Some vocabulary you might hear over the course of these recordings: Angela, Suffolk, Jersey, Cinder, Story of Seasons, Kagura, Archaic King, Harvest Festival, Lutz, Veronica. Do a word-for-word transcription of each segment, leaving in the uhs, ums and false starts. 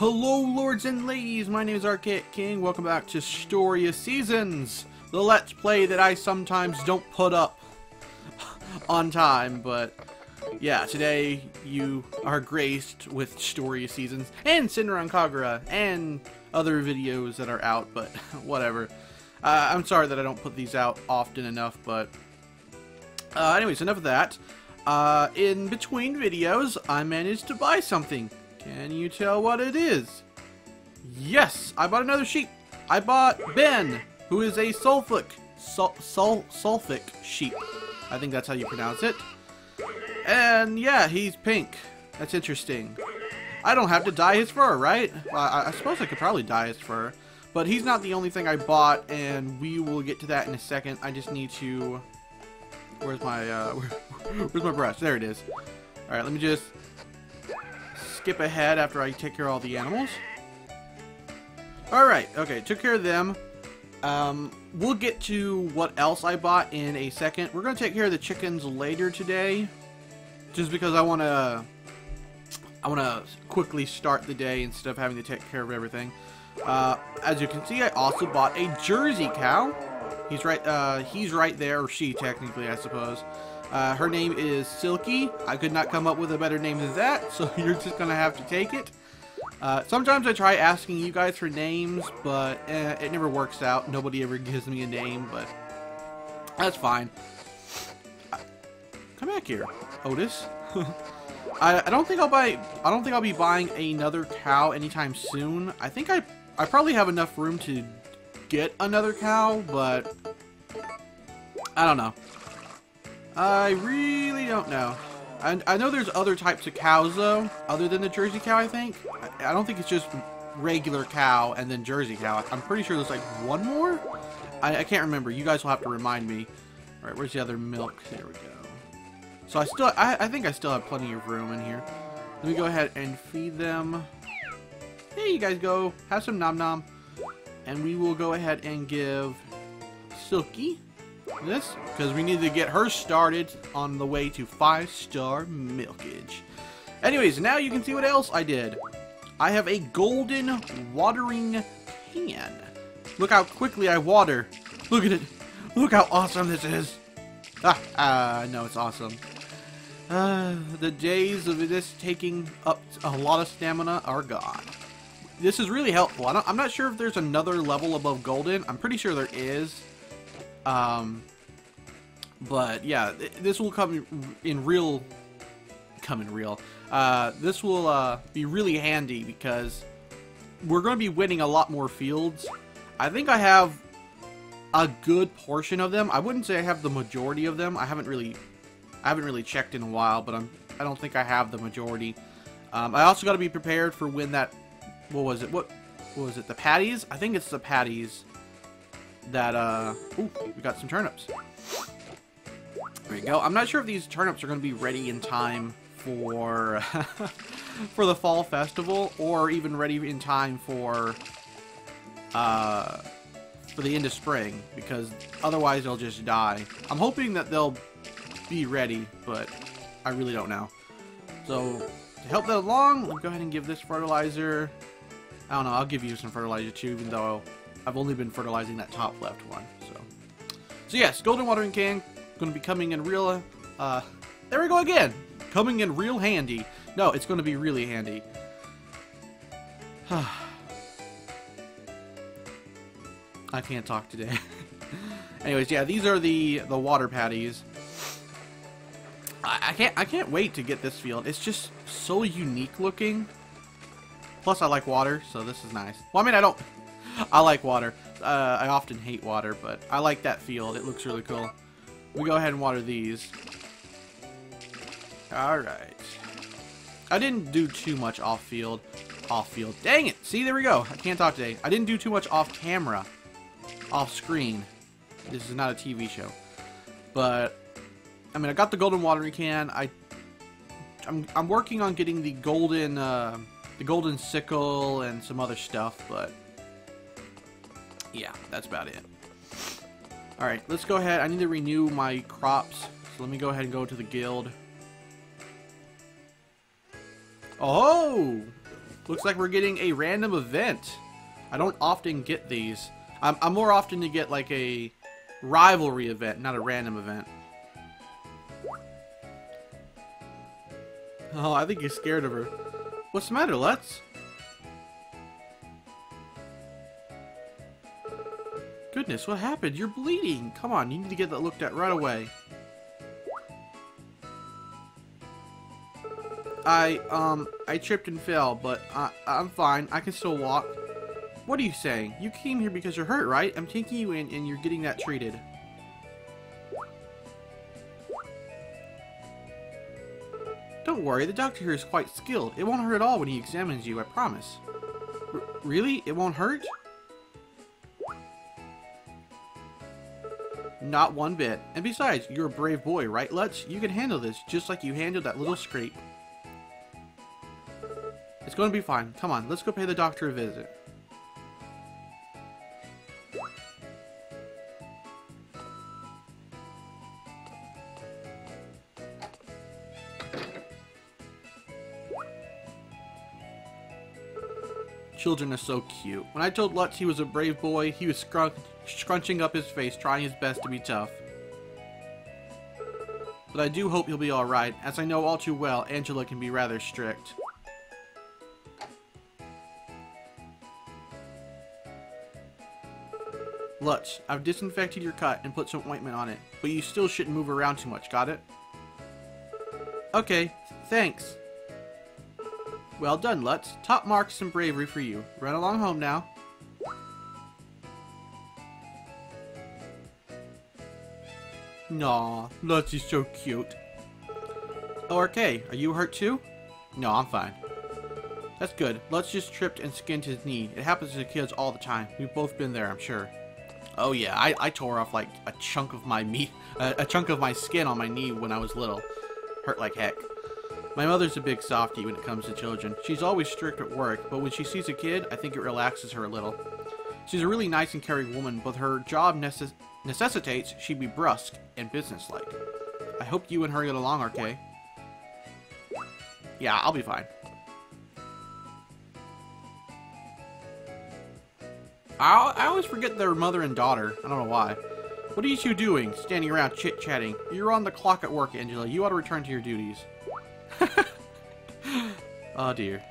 Hello lords and ladies, my name is Archaic King, welcome back to Story of Seasons, the let's play that I sometimes don't put up on time, but yeah, today you are graced with Story of Seasons, and Cinder on Kagura, and other videos that are out, but whatever. Uh, I'm sorry that I don't put these out often enough, but uh, anyways, enough of that. Uh, in between videos, I managed to buy something. Can you tell what it is? Yes, I bought another sheep. I bought Ben, who is a Suffolk, Sul Sul Suffolk sheep. I think that's how you pronounce it. And yeah, he's pink. That's interesting. I don't have to dye his fur, right? Well, I, I suppose I could probably dye his fur, but he's not the only thing I bought, and we will get to that in a second. I just need to. Where's my uh, where, where's my brush? There it is. All right, let me just. Skip ahead after I take care of all the animals. Alright, okay, took care of them. Um, we'll get to what else I bought in a second. We're going to take care of the chickens later today. Just because I want to I want to quickly start the day instead of having to take care of everything. Uh, as you can see, I also bought a Jersey cow. He's right, uh, he's right there, or she technically, I suppose. Uh, her name is Silky. I could not come up with a better name than that, so you're just gonna have to take it. Uh, sometimes I try asking you guys for names, but eh, it never works out. Nobody ever gives me a name, but that's fine. I, come back here, Otis. I, I don't think I'll buy. I don't think I'll be buying another cow anytime soon. I think I I probably have enough room to get another cow, but I don't know. I really don't know. I, I know there's other types of cows, though, other than the Jersey cow, I think. I, I don't think it's just regular cow and then Jersey cow. I'm pretty sure there's, like, one more? I, I can't remember. You guys will have to remind me. All right, where's the other milk? There we go. So I still, I, I think I still have plenty of room in here. Let me go ahead and feed them. Hey, you guys go. Have some nom-nom. And we will go ahead and give Silky this, because we need to get her started on the way to five-star milkage. Anyways, now you can see what else I did. I have a golden watering can. Look how quickly I water. Look at it. Look how awesome this is. Ah, ah no, it's awesome. Uh, the days of this taking up a lot of stamina are gone. This is really helpful. I don't, I'm not sure if there's another level above golden. I'm pretty sure there is. Um, but yeah, th this will come in real, come in real, uh, this will, uh, be really handy because we're going to be winning a lot more fields. I think I have a good portion of them. I wouldn't say I have the majority of them. I haven't really, I haven't really checked in a while, but I'm, I don't think I have the majority. Um, I also got to be prepared for when that, what was it? What, what was it? The patties? I think it's the patties. That, uh, ooh, we got some turnips. There we go. I'm not sure if these turnips are going to be ready in time for, for the fall festival, or even ready in time for, uh, for the end of spring, because otherwise they'll just die. I'm hoping that they'll be ready, but I really don't know. So, to help that along, we'll go ahead and give this fertilizer. I don't know, I'll give you some fertilizer too, even though I've only been fertilizing that top left one, so. So yes, golden watering can, gonna be coming in real, uh, there we go again! Coming in real handy. No, it's gonna be really handy. I can't talk today. Anyways, yeah, these are the, the water patties. I, I can't, I can't wait to get this field. It's just so unique looking. Plus I like water, so this is nice. Well, I mean, I don't... I like water. Uh, I often hate water, but I like that field. It looks really cool. We go ahead and water these. Alright. I didn't do too much off-field. Off-field. Dang it! See, there we go. I can't talk today. I didn't do too much off-camera. Off-screen. This is not a T V show. But, I mean, I got the golden watering can. I, I'm, I'm working on getting the golden, uh, the golden sickle and some other stuff, but... yeah, that's about it. Alright, let's go ahead. I need to renew my crops. So let me go ahead and go to the guild. Oh! Looks like we're getting a random event. I don't often get these. I'm, I'm more often to get like a rivalry event, not a random event. Oh, I think he's scared of her. What's the matter, Lutz? Goodness, what happened? You're bleeding. Come on, you need to get that looked at right away. I, um, I tripped and fell, but I, I'm fine. I can still walk. What are you saying? You came here because you're hurt, right? I'm taking you in and you're getting that treated. Don't worry, the doctor here is quite skilled. It won't hurt at all when he examines you, I promise. R- really? It won't hurt? Not one bit. And besides, you're a brave boy, right, Lutz? You can handle this, just like you handled that little scrape. It's going to be fine. Come on, let's go pay the doctor a visit. Children are so cute. When I told Lutz he was a brave boy, he was scrunch scrunching up his face, trying his best to be tough. But I do hope he'll be alright, as I know all too well Angela can be rather strict. Lutz, I've disinfected your cut and put some ointment on it, but you still shouldn't move around too much, got it? Okay, thanks. Well done, Lutz. Top marks and bravery for you. Run along home now. Naw, Lutz is so cute. O R K, are you hurt too? No, I'm fine. That's good. Lutz just tripped and skinned his knee. It happens to kids all the time. We've both been there, I'm sure. Oh yeah, I, I tore off like a chunk of my meat, a, a chunk of my skin on my knee when I was little. Hurt like heck. My mother's a big softie when it comes to children. She's always strict at work, but when she sees a kid, I think it relaxes her a little. She's a really nice and caring woman, but her job necess necessitates she be brusque and businesslike. I hope you and her get along, R K. Yeah, I'll be fine. I, I always forget their mother and daughter. I don't know why. What are you two doing, standing around chit-chatting? You're on the clock at work, Angela. You ought to return to your duties. Oh dear.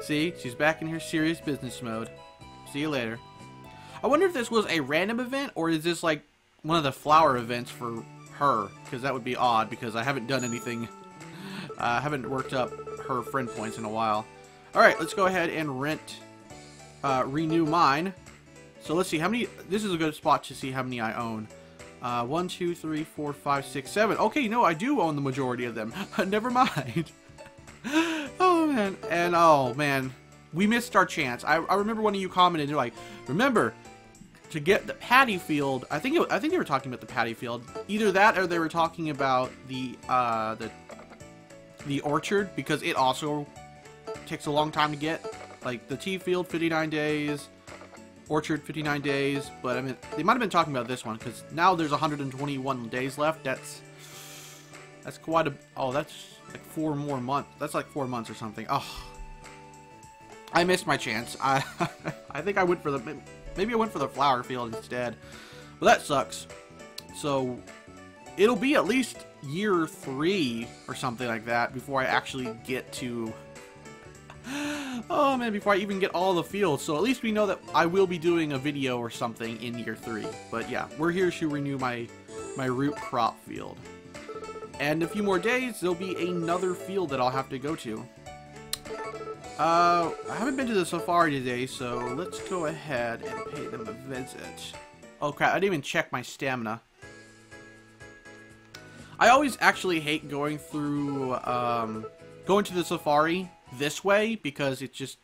See, she's back in her serious business mode. See you later. I wonder if this was a random event or is this like one of the flower events for her, because that would be odd because I haven't done anything. I uh, haven't worked up her friend points in a while. Alright, let's go ahead and rent uh, renew mine. So let's see how many. This is a good spot to see how many I own. Uh, one, two, three, four, five, six, seven. Okay, no, I do own the majority of them. Never mind. Oh, man. And, oh, man. We missed our chance. I, I remember one of you commented, you're like, remember, to get the paddy field, I think it, I think they were talking about the paddy field. Either that or they were talking about the, uh, the, the orchard, because it also takes a long time to get. Like, the tea field, fifty-nine days. Orchard, fifty-nine days, but I mean, they might have been talking about this one, because now there's one hundred twenty-one days left. That's, that's quite a, oh, that's like four more months. That's like four months or something. Oh, I missed my chance. I, I think I went for the, maybe I went for the flower field instead. Well, that sucks. So, it'll be at least year three or something like that before I actually get to... Oh man, before I even get all the fields, so at least we know that I will be doing a video or something in year three. But yeah, we're here to renew my my root crop field. And in a few more days, there'll be another field that I'll have to go to. Uh, I haven't been to the safari today, so let's go ahead and pay them a visit. Oh crap, I didn't even check my stamina. I always actually hate going through, um, going to the safari this way, because it just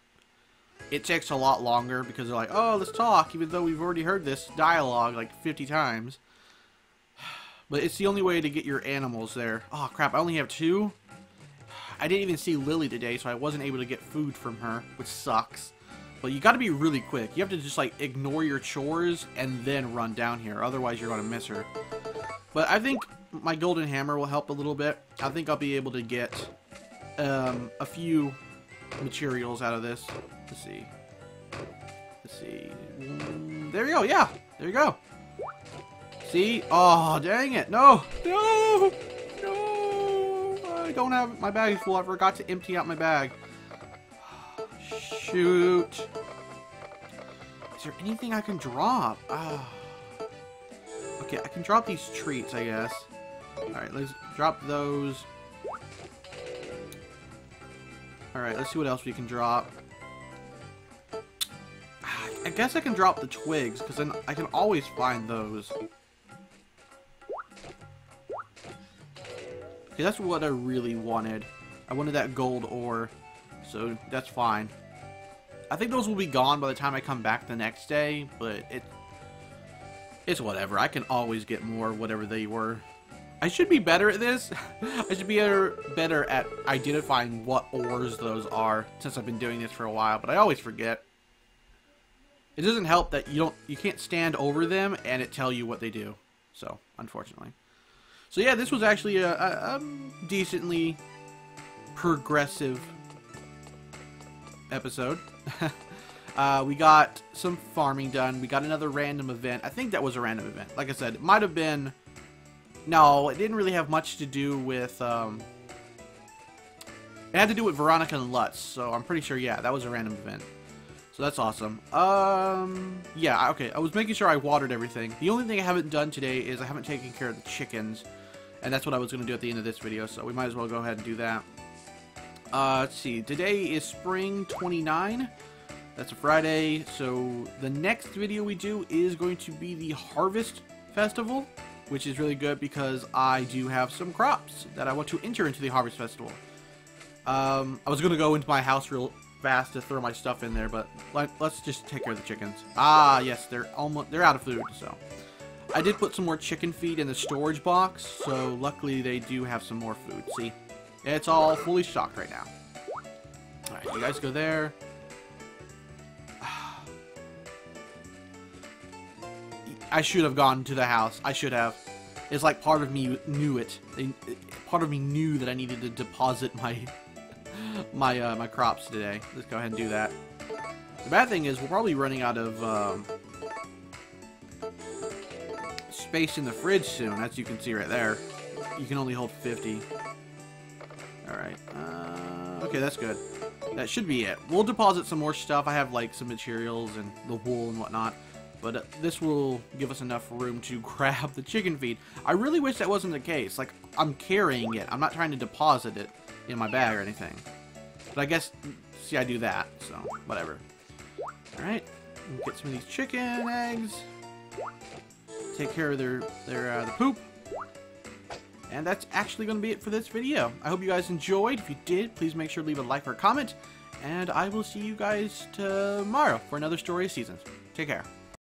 it takes a lot longer, because they're like, oh, let's talk, even though we've already heard this dialogue like fifty times. But it's the only way to get your animals there. Oh crap, I only have two. I didn't even see Lily today, so I wasn't able to get food from her, which sucks. But you got to be really quick. You have to just like ignore your chores and then run down here, otherwise you're going to miss her. But I think my golden hammer will help a little bit. I think I'll be able to get Um, a few materials out of this. Let's see. Let's see. There you go. Yeah. There you go. See? Oh, dang it. No. No. No. I don't have my bag full. I forgot to empty out my bag. Shoot. Is there anything I can drop? Oh. Okay, I can drop these treats, I guess. Alright, let's drop those. Alright, let's see what else we can drop. I guess I can drop the twigs, because then I can always find those. Okay, that's what I really wanted. I wanted that gold ore, so that's fine. I think those will be gone by the time I come back the next day, but it, it's whatever. I can always get more, whatever they were. I should be better at this. I should be better at identifying what ores those are, since I've been doing this for a while, but I always forget. It doesn't help that you don't, you can't stand over them and it tell you what they do. So, unfortunately. So yeah, this was actually a, a, a decently progressive episode. uh, we got some farming done. We got another random event. I think that was a random event. Like I said, it might have been... No, it didn't really have much to do with... Um, it had to do with Veronica and Lutz. So I'm pretty sure, yeah, that was a random event. So that's awesome. Um, yeah, okay. I was making sure I watered everything. The only thing I haven't done today is I haven't taken care of the chickens. And that's what I was going to do at the end of this video. So we might as well go ahead and do that. Uh, let's see. Today is Spring twenty-nine. That's a Friday. So the next video we do is going to be the Harvest Festival. Which is really good because I do have some crops that I want to enter into the Harvest Festival. Um, I was going to go into my house real fast to throw my stuff in there, but let's just take care of the chickens. Ah, yes, they're almost they're out of food, so I did put some more chicken feed in the storage box, so luckily they do have some more food. See, it's all fully stocked right now. All right, you guys go there. I should have gone to the house. I should have. It's like part of me knew it. Part of me knew that I needed to deposit my my uh, my crops today. Let's go ahead and do that. The bad thing is we're probably running out of um, space in the fridge soon, as you can see right there. You can only hold fifty. All right. Uh, okay, that's good. That should be it. We'll deposit some more stuff. I have like some materials and the wool and whatnot. But uh, this will give us enough room to grab the chicken feed. I really wish that wasn't the case. Like, I'm carrying it. I'm not trying to deposit it in my bag or anything. But I guess, see, I do that. So, whatever. Alright. Get some of these chicken eggs. Take care of their, their uh, the poop. And that's actually going to be it for this video. I hope you guys enjoyed. If you did, please make sure to leave a like or a comment. And I will see you guys tomorrow for another Story of Seasons. Take care.